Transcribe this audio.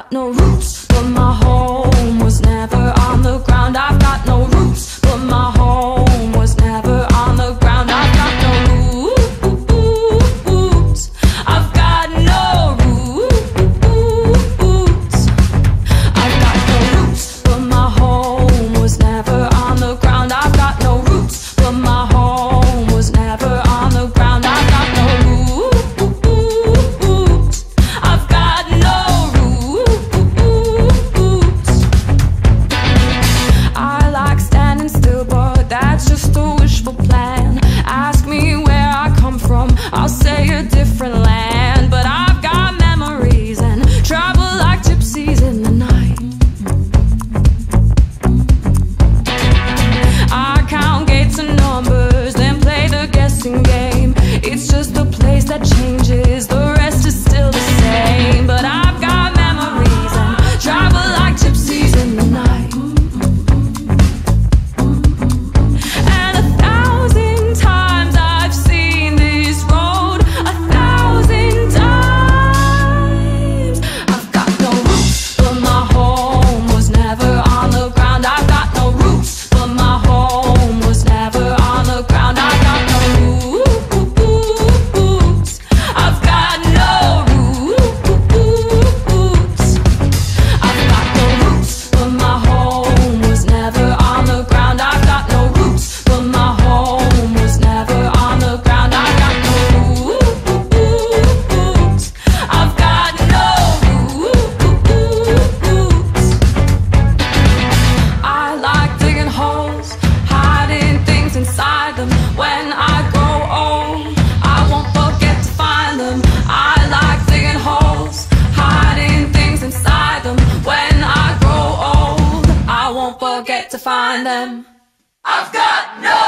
got no roots, but my home was never on the ground. I've got no roots, but my home was never on the ground. I've got no roots. I've got no roots. I've got no roots, but my home was never on the ground. I've got no roots, but my home was never on the ground. I've got no roots. I've got no roots. I like standing still, but that's just a wishful plan. Ask me where I come from, I'll say a different land. But I've got memories and travel like gypsies in the night. I count gates and numbers, then play the guessing game. It's just the place that changes, the rest is still the same. But I've got memories and travel like gypsies in the night. And 1,000 times I've seen this road, 1,000 times. I've got no roots, but my home was never on the ground. I've got no roots, but my home was never on the ground. I've got no roots. I've got no roots. I've got no roots, but my home was never on the ground. I've got no roots, but my home was never on the ground. I've got no roots. I've got no roots. I like digging holes, hiding things inside them. When I grow old, I won't forget to find them. I like digging holes, hiding things inside them. When I grow old, I won't forget to find them. I've got no